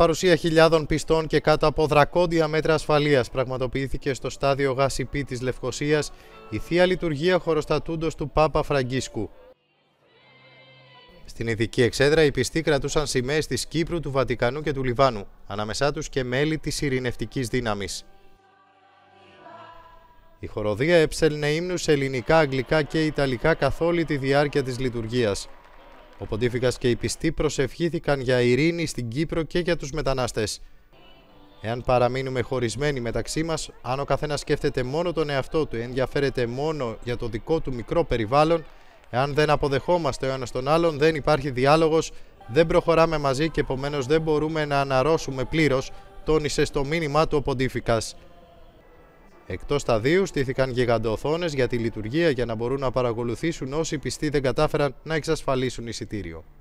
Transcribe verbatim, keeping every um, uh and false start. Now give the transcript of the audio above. Παρουσία χιλιάδων πιστών και κάτω από δρακόντια μέτρα ασφαλείας πραγματοποιήθηκε στο στάδιο Γασιπί της Λευκωσίας η Θεία Λειτουργία χωροστατούντος του Πάπα Φραγκίσκου. Στην ειδική εξέδρα οι πιστοί κρατούσαν σημαίες της Κύπρου, του Βατικανού και του Λιβάνου, ανάμεσά τους και μέλη της ειρηνευτικής δύναμης. Η χοροδία έψελνε ύμνους σε ελληνικά, αγγλικά και ιταλικά καθ' όλη τη διάρκεια της λειτουργίας. Ο Ποντίφικας και οι πιστοί προσευχήθηκαν για ειρήνη στην Κύπρο και για τους μετανάστες. Εάν παραμείνουμε χωρισμένοι μεταξύ μας, αν ο καθένας σκέφτεται μόνο τον εαυτό του, ενδιαφέρεται μόνο για το δικό του μικρό περιβάλλον, εάν δεν αποδεχόμαστε ο ένας τον άλλον, δεν υπάρχει διάλογος, δεν προχωράμε μαζί και επομένως δεν μπορούμε να αναρρώσουμε πλήρως, τόνισε στο μήνυμά του ο Ποντίφικας. Εκτός σταδίου στήθηκαν γιγαντοοθόνες για τη λειτουργία για να μπορούν να παρακολουθήσουν όσοι πιστοί δεν κατάφεραν να εξασφαλίσουν εισιτήριο.